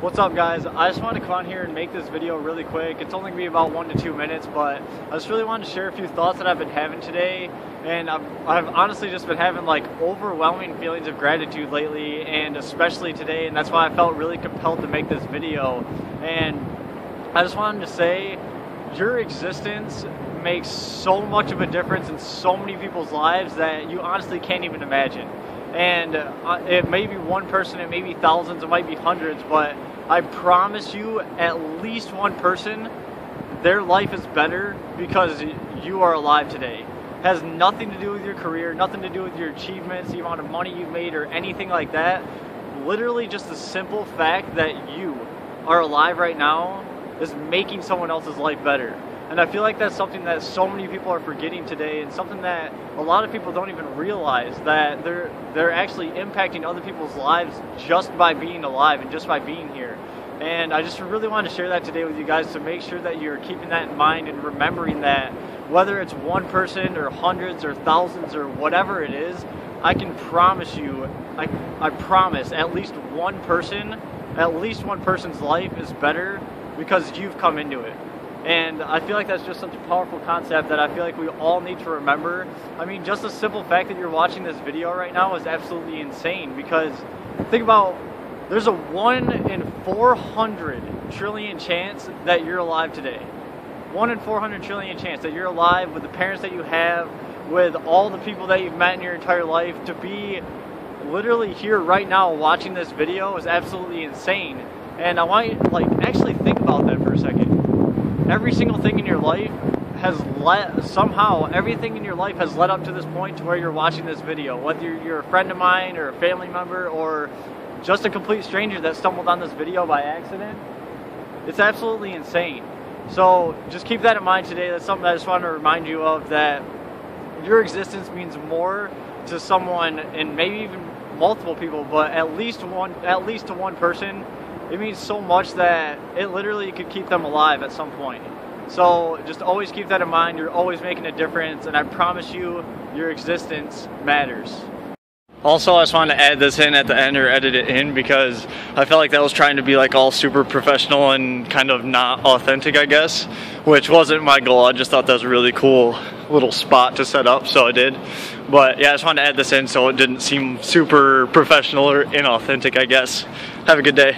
What's up, guys? I just wanted to come on here and make this video really quick. It's only going to be about 1 to 2 minutes, but I just really wanted to share a few thoughts that I've been having today. And I've honestly just been having like overwhelming feelings of gratitude lately, and especially today. And that's why I felt really compelled to make this video. And I just wanted to say, your existence makes so much of a difference in so many people's lives that you honestly can't even imagine. And it may be one person, it may be thousands, it might be hundreds, but I promise you, at least one person, their life is better because you are alive today. It has nothing to do with your career, nothing to do with your achievements, the amount of money you've made, or anything like that. Literally just the simple fact that you are alive right now is making someone else's life better. And I feel like that's something that so many people are forgetting today, and something that a lot of people don't even realize, that they're actually impacting other people's lives just by being alive and just by being here. And I just really wanted to share that today with you guys, to make sure that you're keeping that in mind and remembering that whether it's one person or hundreds or thousands or whatever it is, I can promise you, I promise at least one person's life is better because you've come into it. And I feel like that's just such a powerful concept that I feel like we all need to remember. I mean, just the simple fact that you're watching this video right now is absolutely insane, because think about, there's a 1 in 400 trillion chance that you're alive today. 1 in 400 trillion chance that you're alive, with the parents that you have, with all the people that you've met in your entire life. To be literally here right now watching this video is absolutely insane. And I want you to actually think about that for a second. Every single thing in your life has led up to this point to where you're watching this video. Whether you're a friend of mine or a family member or just a complete stranger that stumbled on this video by accident, it's absolutely insane. So just keep that in mind today. That's something I just want to remind you of, that your existence means more to someone, and maybe even multiple people, but at least to one person. It means so much that it literally could keep them alive at some point. So just always keep that in mind. You're always making a difference, and I promise you, your existence matters. Also, I just wanted to add this in at the end, or edit it in, because I felt like that was trying to be all super professional and kind of not authentic, I guess, which wasn't my goal. I just thought that was a really cool little spot to set up, so I did. But yeah, I just wanted to add this in so it didn't seem super professional or inauthentic, I guess. Have a good day.